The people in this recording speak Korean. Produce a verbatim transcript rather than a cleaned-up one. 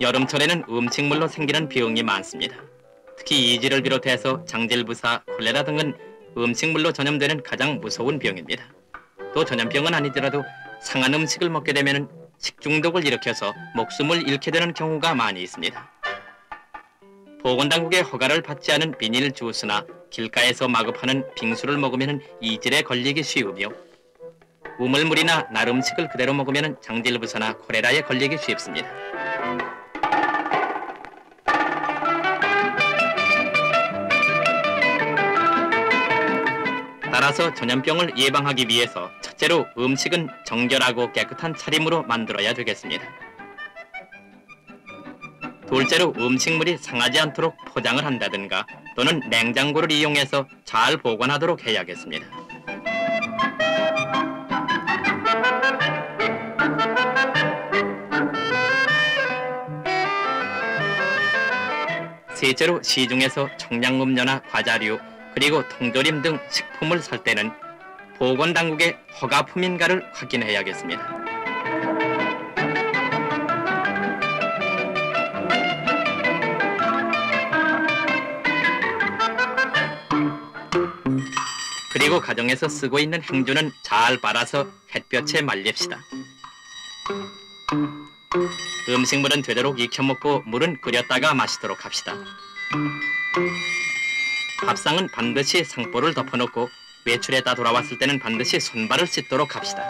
여름철에는 음식물로 생기는 병이 많습니다. 특히 이지를 비롯해서 장질부사, 콜레라 등은 음식물로 전염되는 가장 무서운 병입니다. 또 전염병은 아니더라도 상한 음식을 먹게 되면 식중독을 일으켜서 목숨을 잃게 되는 경우가 많이 있습니다. 보건당국의 허가를 받지 않은 비닐 주스나 길가에서 마구 파는 빙수를 먹으면 이질에 걸리기 쉬우며 우물물이나 날 음식을 그대로 먹으면 장질부사나 콜레라에 걸리기 쉽습니다. 따라서 전염병을 예방하기 위해서 첫째로 음식은 정결하고 깨끗한 차림으로 만들어야 되겠습니다. 둘째로 음식물이 상하지 않도록 포장을 한다든가 또는 냉장고를 이용해서 잘 보관하도록 해야겠습니다. 셋째로 시중에서 청량음료나 과자류, 그리고 통조림 등 식품을 살 때는 보건당국의 허가 품인가를 확인해야겠습니다. 그리고 가정에서 쓰고 있는 행주는 잘 빨아서 햇볕에 말립시다. 음식물은 되도록 익혀먹고 물은 끓였다가 마시도록 합시다. 밥상은 반드시 상보를 덮어놓고 외출했다 돌아왔을 때는 반드시 손발을 씻도록 합시다.